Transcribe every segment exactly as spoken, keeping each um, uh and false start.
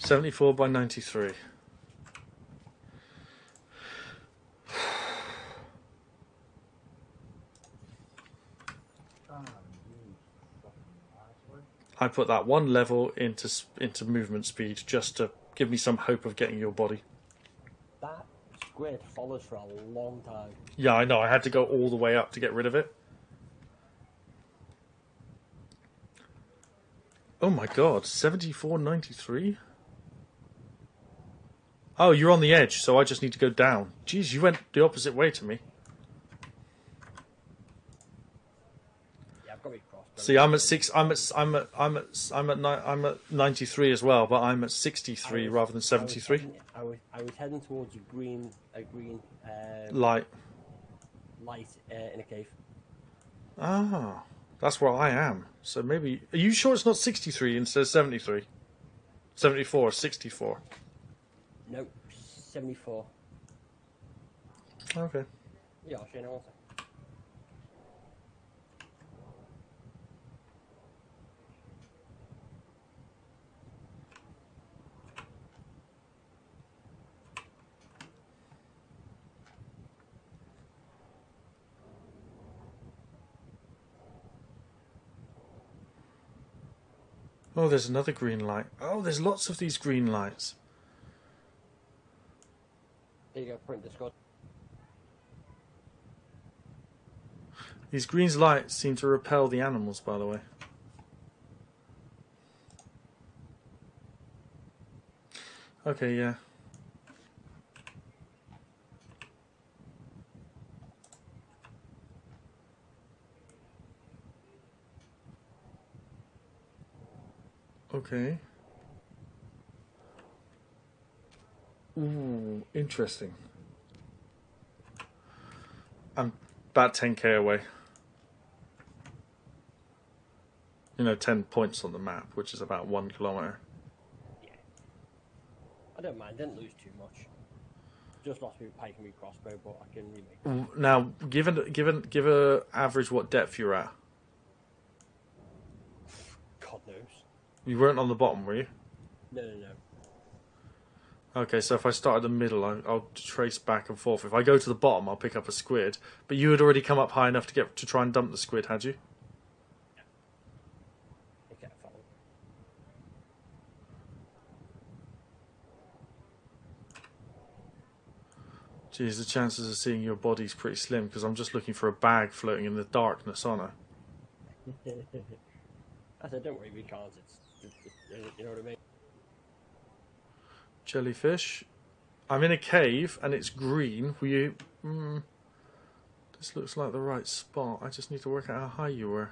seventy-four by ninety-three. I put that one level into into movement speed just to give me some hope of getting your body. That grid follows for a long time. Yeah, I know. I had to go all the way up to get rid of it. Oh my god, seventy-four ninety-three? Oh, you're on the edge, so I just need to go down. Jeez, you went the opposite way to me. See, I'm at six. I'm at. I'm at. I'm at. I'm at. I'm at ninety-three as well, but I'm at sixty-three was, rather than seventy-three. I was, I, was, I was heading towards a green, a green um, light. Light uh, in a cave. Ah, that's where I am. So maybe. Are you sure it's not sixty-three instead of seventy-three? seventy-four, sixty-four. No, seventy-four. Okay. Yeah, I'll show you in a second. Oh, there's another green light. Oh, there's lots of these green lights. There you go, print Discord. These green lights seem to repel the animals, by the way. Okay, yeah. Okay. Ooh, interesting. I'm about ten K away. You know, ten points on the map, which is about one kilometre. Yeah. I don't mind, didn't lose too much. Just lost me with pike and me crossbow, but I can really... Now, given, given, give a average what depth you're at. God knows. You weren't on the bottom, were you? No, no, no. Okay, so if I start at the middle, I, I'll trace back and forth. If I go to the bottom, I'll pick up a squid. But you had already come up high enough to get to try and dump the squid, had you? Yeah. Okay, I follow. Geez, the chances of seeing your body's pretty slim because I'm just looking for a bag floating in the darkness, aren't I? I said, don't worry, we can't. It's, it's, it's, you know what I mean? Jellyfish. I'm in a cave and it's green. Will you... Mm, this looks like the right spot. I just need to work out how high you were.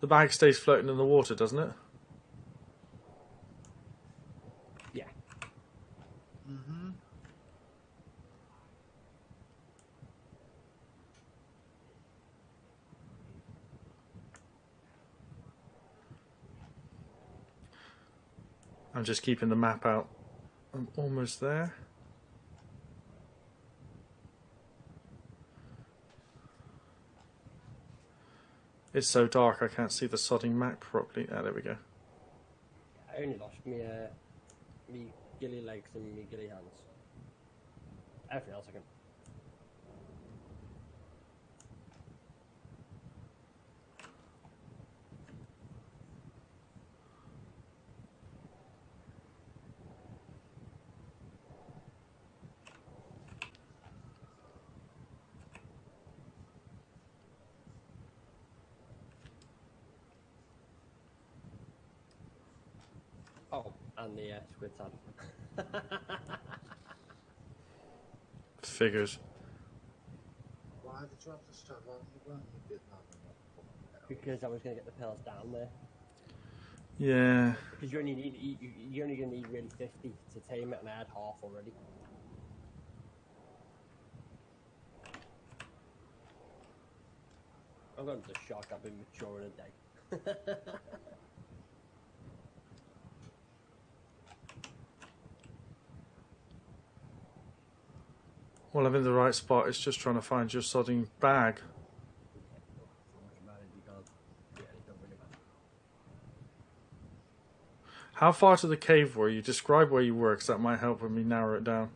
The bag stays floating in the water, doesn't it? Yeah. Mm-hmm. I'm just keeping the map out. I'm almost there. It's so dark I can't see the sodding map properly. Ah, there we go. I only lost me, uh, me gilly legs and me gilly hands. Everything else I can... Oh, and the uh, squid sand. Figures. Why did you have to stop on the ground? Because I was going to get the pearls down there. Yeah. Because you only need, you, you're only going to need really fifty to tame it, and I had half already. I'm going to the shark. I've been mature in a day. Well, I'm in the right spot. It's just trying to find your sodding bag. How far to the cave were you? Describe where you were, because that might help me narrow it down.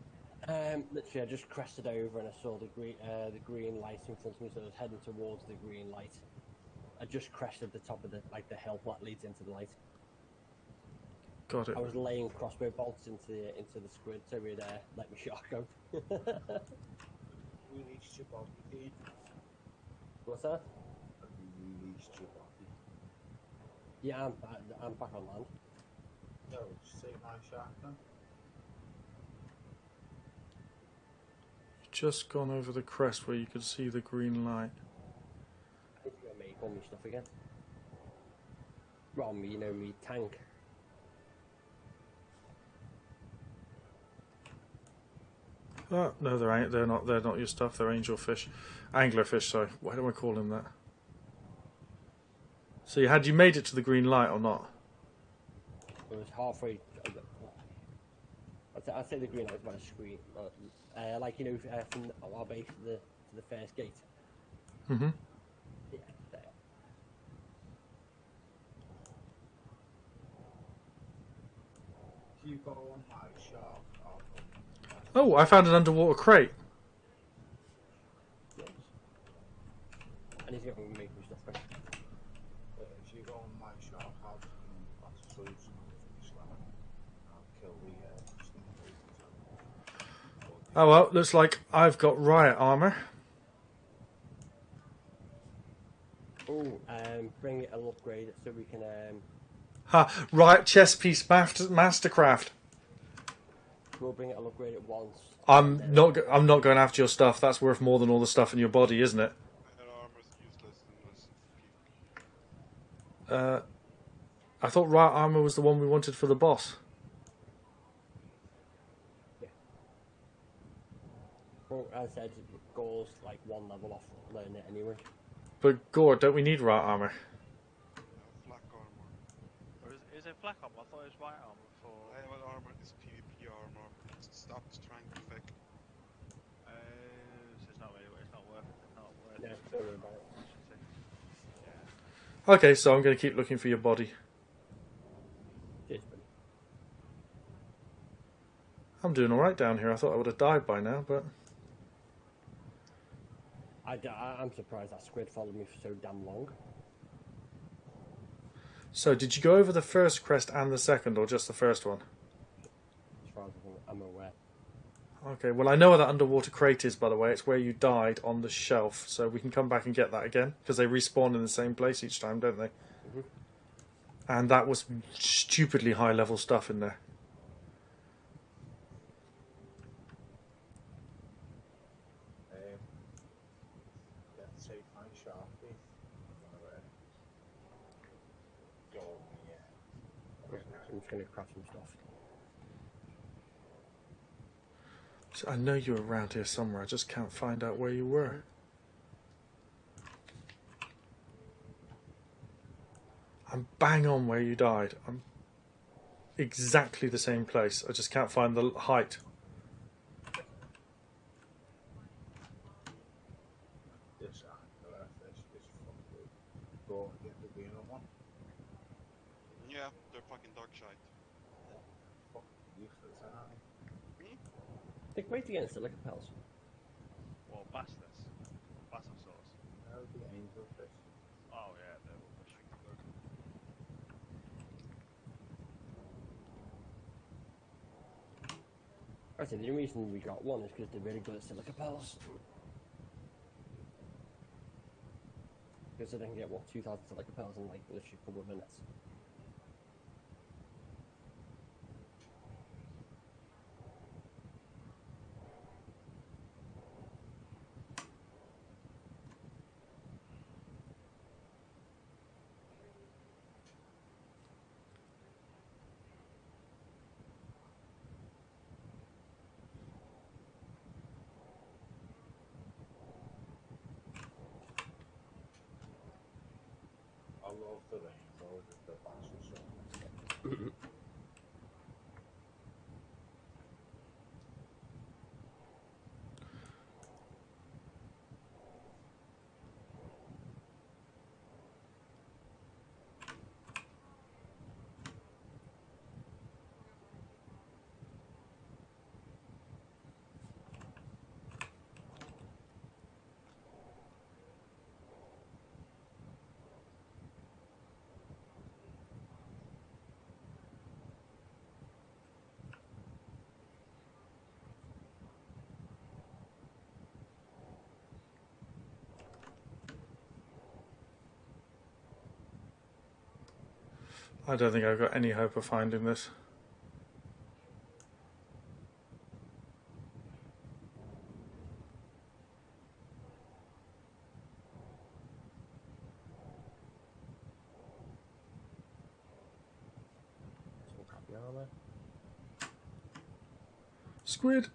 Um, literally, I just crested over and I saw the green, uh, the green light in front of me, so I was heading towards the green light. I just crested the top of the like the hill that leads into the light. Got it. I was laying crossbow bolts into the, into the squid, so we'd uh, let me shot go. Release your body. What's that? Release your body. Yeah, I'm back, I'm back on land. No, just take my shark then. You've just gone over the crest where you could see the green light. I think you're gonna make all my stuff again. Well, me, you know, me tank. Oh, no, they're they're not they're not your stuff. They're angelfish, anglerfish. Sorry, why do I call them that? So, you had you made it to the green light or not? It was halfway. I'd say, I'd say the green light was about a screen, uh, like you know, from our base to the to the first gate. Mhm. Yeah, there. So you've got one high shark. Oh, I found an underwater crate. I need to get one and make me stuff back. If you go on my shop, I'll just leave some of the slam. I'll kill the. Oh well, looks like I've got riot armor. Oh, um, bring it an upgrade so we can. Um... Ha! Riot chess piece master mastercraft. We'll bring it. I'll upgrade it once. I'm then... not. I'm not going after your stuff. That's worth more than all the stuff in your body, isn't it? Uh, I thought right armor was the one we wanted for the boss. Yeah. Well, as I said, Gore's like one level off. Learn it anyway. But Gore, don't we need right armor? No, black armor. Or is, is it black armor? I thought it was white armor. For level armor is PvP armor. Stop trying to fake. Uh, so it's not really, it's not worth it. It's not worth yeah, it. Don't worry about it. Yeah. Okay, so I'm going to keep looking for your body. Yes, buddy. I'm doing all right down here. I thought I would have died by now, but I, I'm surprised that squid followed me for so damn long. So, did you go over the first crest and the second, or just the first one? I'm aware. Okay, well I know where that underwater crate is, by the way. It's where you died on the shelf, so we can come back and get that again, because they respawn in the same place each time, don't they? Mm-hmm. And that was stupidly high level stuff in there. Um, let's take my sharpie. Go on, yeah. I'm just going to craft some stuff. I know you were around here somewhere, I just can't find out where you were. I'm bang on where you died. I'm exactly the same place, I just can't find the height. Yeah, they're fucking dark shite. They're great against the liquor pals. Well, bastards. Bastard sauce. That would be angelfish. Oh, yeah, they're all fishing. I think the reason we got one is because they're really good at silica pals. Because they can get, what, two thousand silica pals in like literally a couple of minutes. I don't think I've got any hope of finding this. Squid.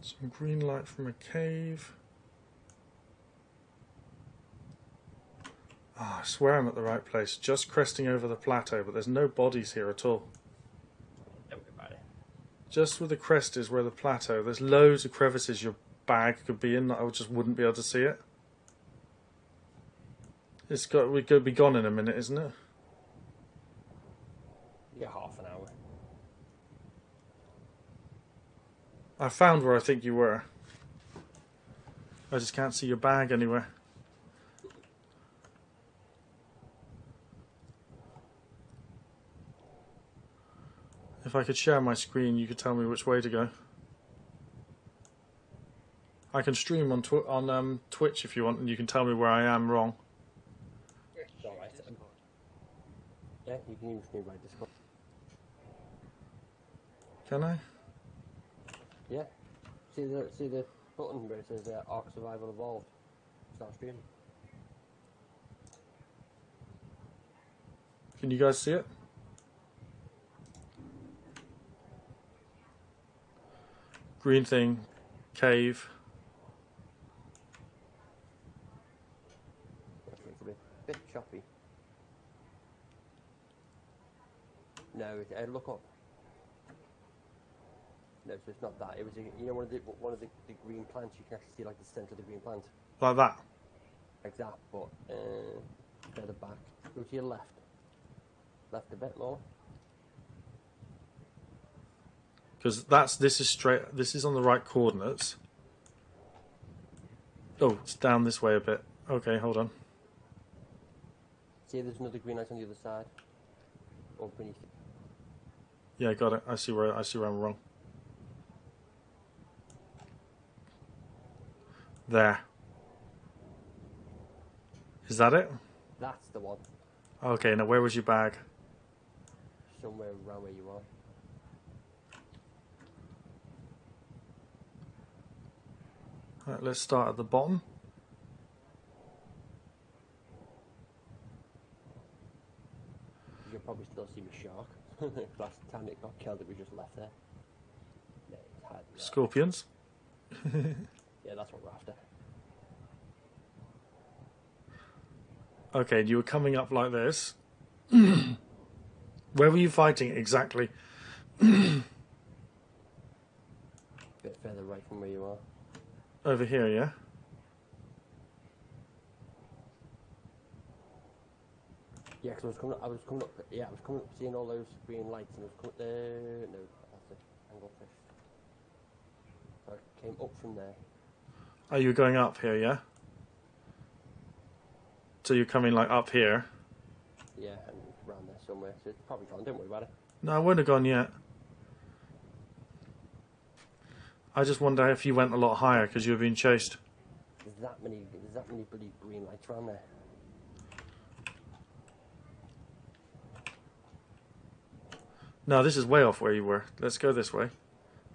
Some green light from a cave. Ah, I swear I'm at the right place, just cresting over the plateau, but there's no bodies here at all. Just where the crest is, where the plateau, there's loads of crevices your bag could be in that I just wouldn't be able to see it. It's got, we could be gone in a minute, isn't it? You got half an hour. I found where I think you were. I just can't see your bag anywhere. If I could share my screen, you could tell me which way to go. I can stream on tw on um, Twitch if you want, and you can tell me where I am wrong. It's all right. Yeah, you can even stream by Discord. Can I? Yeah. See the see the button where it says uh, Ark: Survival Evolved. Start streaming. Can you guys see it? Green thing, cave. A bit choppy. No, it, uh, look up. No, so it's not that. It was, a, you know, one of the one of the, the green plants. You can actually see like the centre of the green plant. Like that. Like that, but uh, further back. Go to your left. Left a bit more. Because that's this is straight. This is on the right coordinates. Oh, it's down this way a bit. Okay, hold on. See, there's another green light on the other side, or beneath it. Yeah, got it. I see where I see where I'm wrong. There. Is that it? That's the one. Okay, now where was your bag? Somewhere around where you are. Right, let's start at the bottom. You'll probably still see me shark. Last time it got killed, it was just left there. No, it's hiding there. Scorpions. Yeah, that's what we're after. Okay, you were coming up like this. Where were you fighting exactly? A bit further right from where you are. Over here, yeah? Yeah, because I was coming up, I was coming up, yeah, I was coming up seeing all those green lights, and I was coming, uh, no, that's it, anglefish. So I came up from there. Oh, you were going up here, yeah? So you're coming, like, up here? Yeah, and around there somewhere, so it's probably gone, don't worry about it. No, I wouldn't have gone yet. I just wonder if you went a lot higher because you were being chased. There's that many, there's that many bloody green lights around there. No, this is way off where you were. Let's go this way.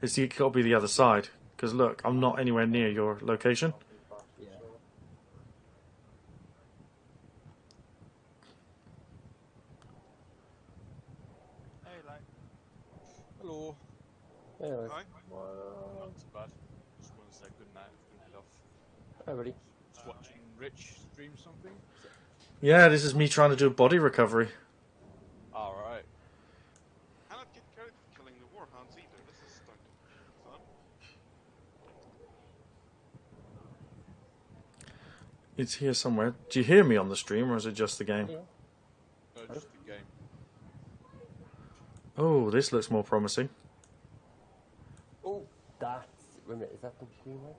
It's got to be the other side because look, I'm not anywhere near your location. Yeah. Hey, like. Hello. Hello. Hi. Everybody. Just watching Rich stream something? Yeah, this is me trying to do body recovery. Alright. I cannot get carried killing the warhounds either. This is stuck. Son. It's here somewhere. Do you hear me on the stream or is it just the game? Yeah. No, just the game. Oh, this looks more promising. Oh, that's. Wait a minute, is that the green one?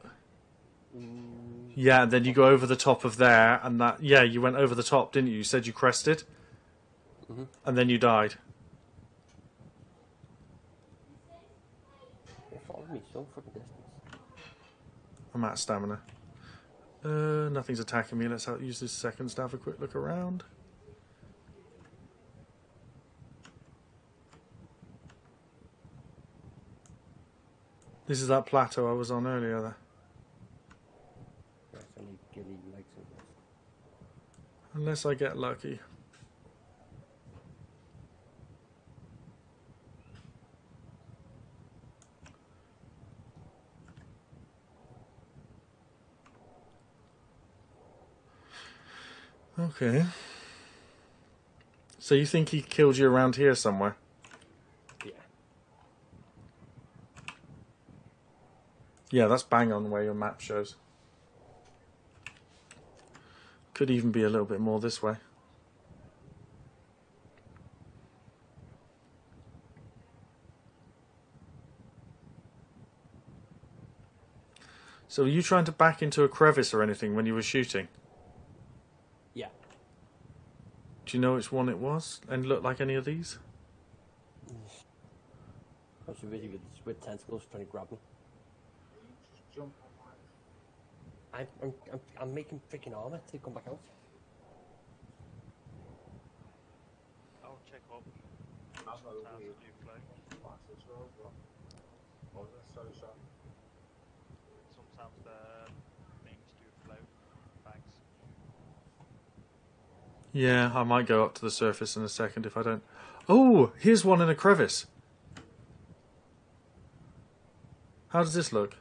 Yeah, and then you go over the top of there, and that. Yeah, you went over the top, didn't you? You said you crested. Mm-hmm. And then you died. They follow me so from a distance. I'm out of stamina. Uh, nothing's attacking me. Let's use this second to have a quick look around. This is that plateau I was on earlier there. Unless I get lucky. Okay. So you think he killed you around here somewhere? Yeah. Yeah, that's bang on where your map shows. Could even be a little bit more this way. So were you trying to back into a crevice or anything when you were shooting? Do you know which one it was? And look like any of these? I was busy with, with tentacles trying to grab me. I'm, I'm, I'm, I'm making freaking armor to come back out. I'll check up. Sometimes the names do float. Thanks. Yeah, I might go up to the surface in a second if I don't... Oh, here's one in a crevice. How does this look?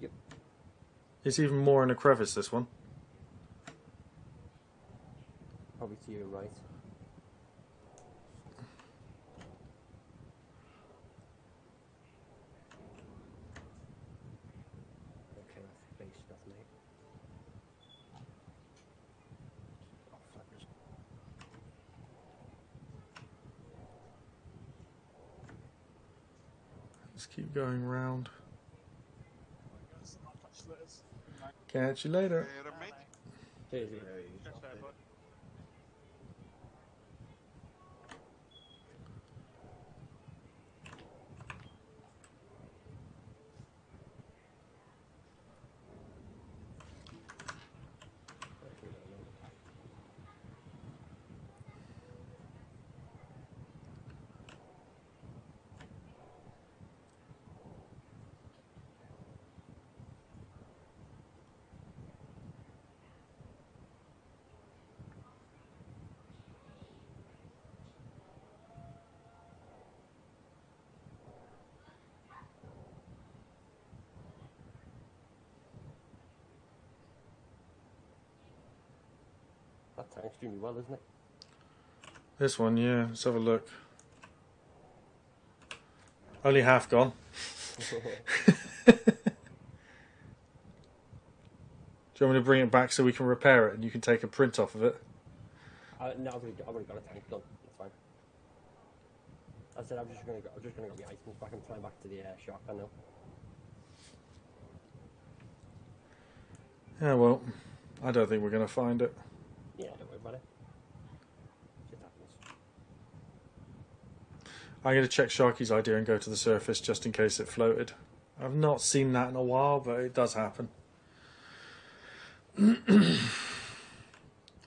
Yep. It's even more in a crevice, this one. Probably to your right. Keep going round. Catch you later. That's done extremely well, isn't it? This one, yeah. Let's have a look. Only half gone. Do you want me to bring it back so we can repair it and you can take a print off of it? Uh, no, I've already, I've already got a tank done. That's fine. I said I'm just going to go. I'm just going to get my items back and fly back to the uh, shop. I know. Yeah, well, I don't think we're going to find it. Yeah, don't worry about it. It happens. I'm going to check Sharky's idea and go to the surface just in case it floated. I've not seen that in a while, but it does happen.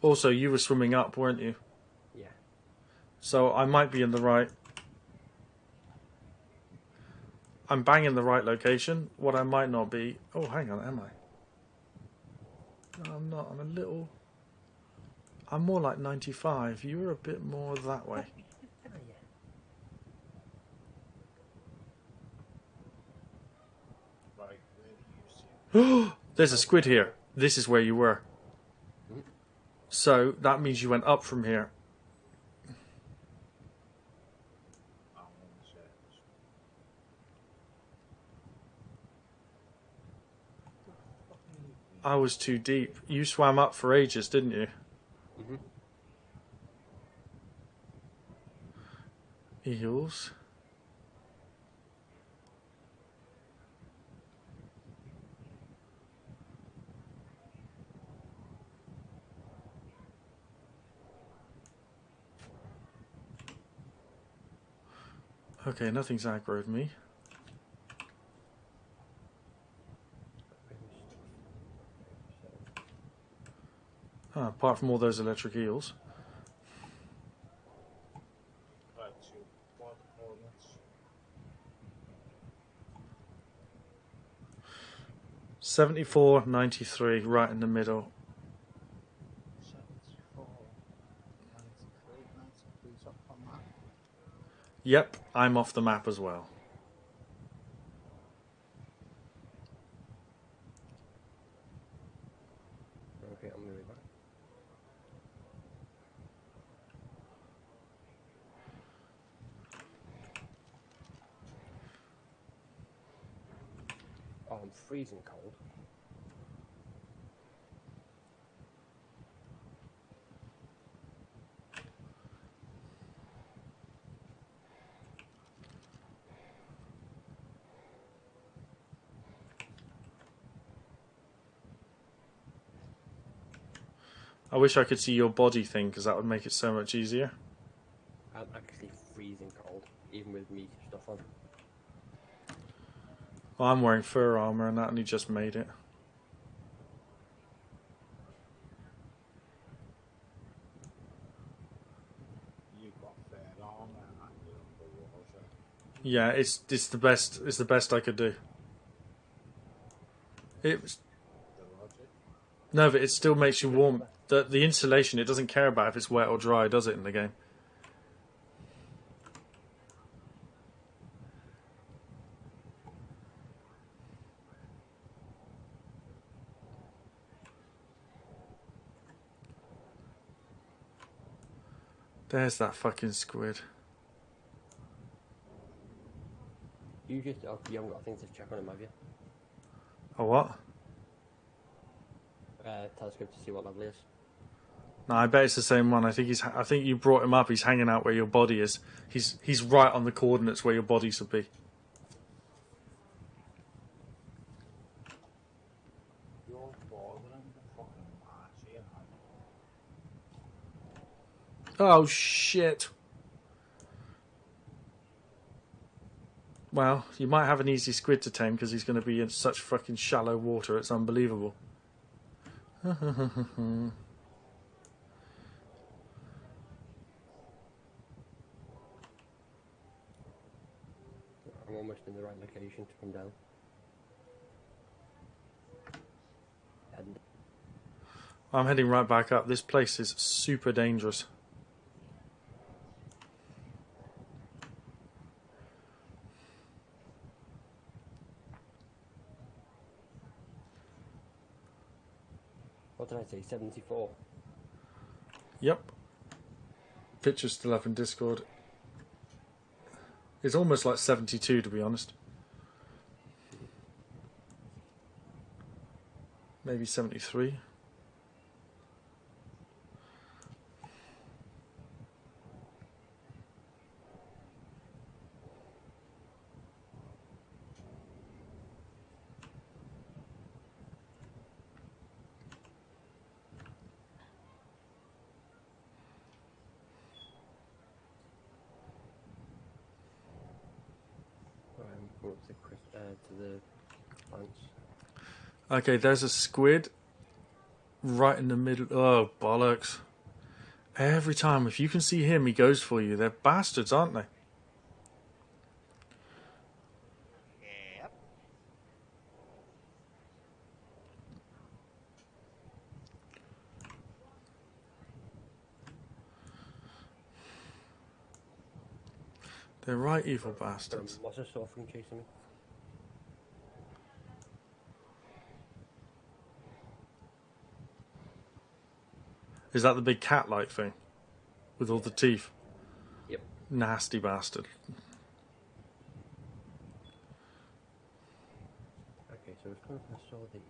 Also, you were swimming up, weren't you? Yeah. So I might be in the right... I'm banging the right location. What I might not be... Oh, hang on, am I? No, I'm not. I'm a little... I'm more like ninety-five. You were a bit more that way. Oh, yeah. Like, where do you see? There's a squid here. This is where you were. So that means you went up from here. I was too deep. You swam up for ages, didn't you? Mm-hmm. Eels. Okay, nothing's aggroed me. Ah, apart from all those electric eels. Seventy-four, ninety-three, right in the middle. Yep, I'm off the map as well. Okay, I'm going to be back. Oh, I'm freezing cold. I wish I could see your body thing, because that would make it so much easier. I'm actually freezing cold, even with meaty stuff on. Well, I'm wearing fur armour, and that only just made it. You've got fur armour, and you're underwater. Yeah, it's it's the best. It's the best I could do. It. No, but it still makes you warm. The, the insulation, it doesn't care about if it's wet or dry, does it, in the game? There's that fucking squid. You just, oh, you haven't got things to check on him, have you? A what? Uh, telescope to see what level he is. No, I bet it's the same one. I think he's. I think you brought him up. He's hanging out where your body is. He's he's right on the coordinates where your body should be. Oh shit! Well, you might have an easy squid to tame because he's going to be in such fucking shallow water. It's unbelievable. I'm almost in the right location to come down. And I'm heading right back up. This place is super dangerous. What did I say? seventy-four? Yep. Picture's still up in Discord. It's almost like seventy-two, to be honest. Maybe seventy-three. Okay, there's a squid right in the middle. Oh, bollocks. Every time, if you can see him, he goes for you. They're bastards, aren't they? Yep. They're right evil bastards. What's a saw from chasing me? Is that the big cat-like thing? With all the teeth? Yep. Nasty bastard. Okay, so it's going to solve these.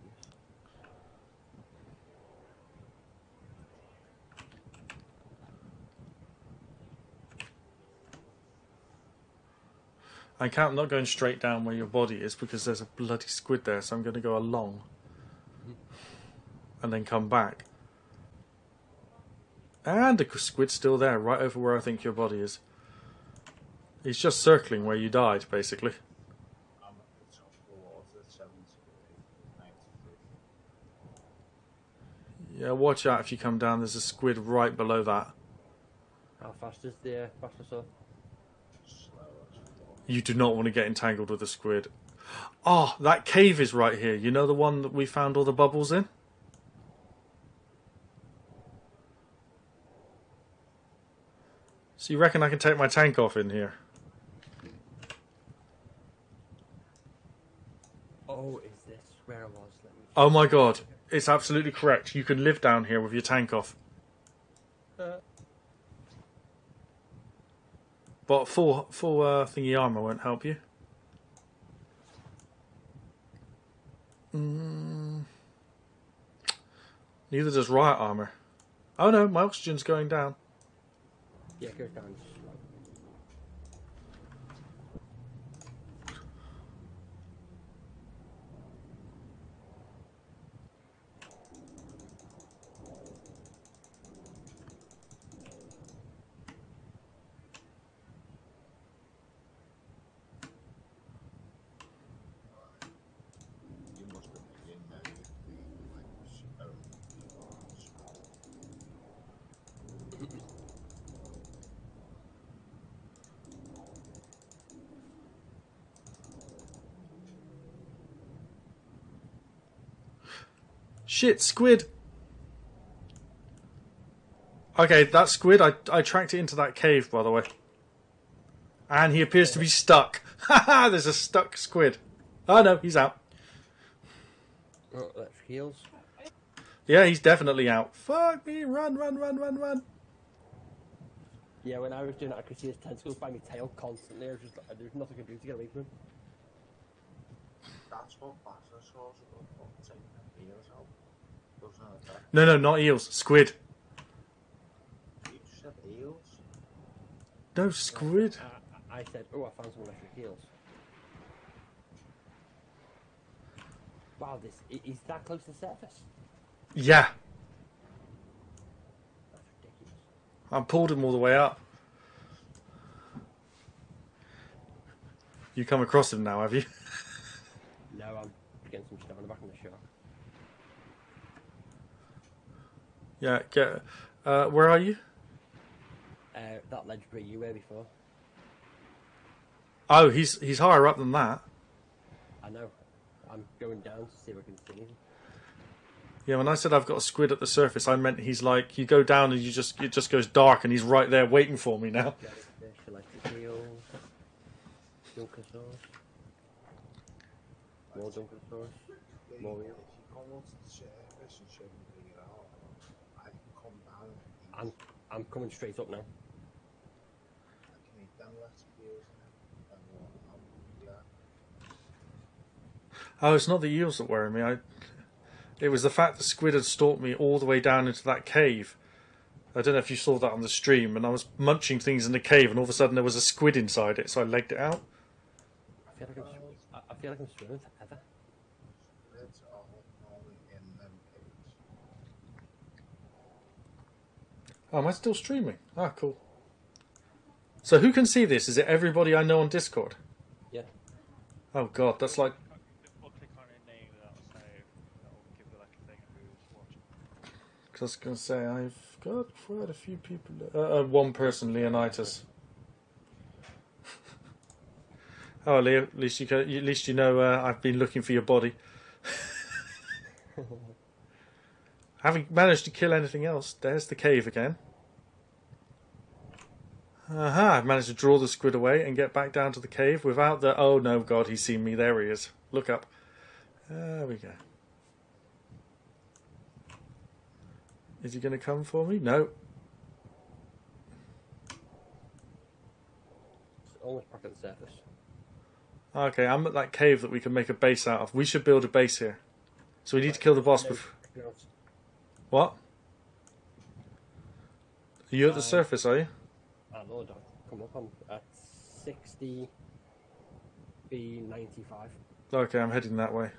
I can't, I'm not going straight down where your body is because there's a bloody squid there, so I'm going to go along. And then come back. And the squid's still there, right over where I think your body is. He's just circling where you died, basically. I'm at the top floor of the seventh floor. Yeah, watch out if you come down. There's a squid right below that. How fast is the uh, fastest? You do not want to get entangled with a squid. Ah, oh, that cave is right here. You know the one that we found all the bubbles in? So you reckon I can take my tank off in here? Oh, is this where I was? Let me... Oh my god, it's absolutely correct. You can live down here with your tank off. Uh... But full, full uh, thingy armour won't help you. Mm. Neither does riot armour. Oh no, my oxygen's going down. Yeah, go down. Shit, squid! Okay, that squid, I, I tracked it into that cave, by the way. And he appears to be stuck. Haha, there's a stuck squid. Oh no, he's out. Oh, that heals. Yeah, he's definitely out. Fuck me, run, run, run, run, run. Yeah, when I was doing that, I could see his tentacles by my tail constantly. I was just like, there's nothing I can do to get away from him. That's what batters was about taking the heels out. No, no, not eels. Squid. You said eels? No, squid. Uh, I said, oh, I found some electric eels. Wow, this is that close to the surface? Yeah. That's ridiculous. I pulled him all the way up. You come across him now, have you? No, I'm getting some stuff on the back of the shark. Yeah, get, uh, where are you? Uh, that ledge where you were before. Oh, he's he's higher up than that. I know. I'm going down to see if I can see him. Yeah, when I said I've got a squid at the surface, I meant he's like, you go down and you just it just goes dark and he's right there waiting for me now. More Dunkersaurus. More eels. I'm, I'm coming straight up now. Oh, it's not the eels that worry me. I, it was the fact that squid had stalked me all the way down into that cave. I don't know if you saw that on the stream, and I was munching things in the cave, and all of a sudden there was a squid inside it, so I legged it out. I feel like I'm, I feel like I'm swimming forever. Oh, am I still streaming? Ah, cool. So who can see this? Is it everybody I know on Discord? Yeah. Oh god, that's like... I was going to say, I've got quite a few people... Uh, uh, one person, Leonidas. Oh, Leo, at least you, can, at least you know uh, I've been looking for your body. Haven't managed to kill anything else. There's the cave again. Aha, I've managed to draw the squid away and get back down to the cave without the... Oh, no, God, he's seen me. There he is. Look up. There we go. Is he going to come for me? No. It's almost back at the surface. Okay, I'm at that cave that we can make a base out of. We should build a base here. So we need to kill the boss before... What? Are you at the uh, surface, are you? I know, Doc. Come up, I'm at sixty B ninety-five. Okay, I'm heading that way.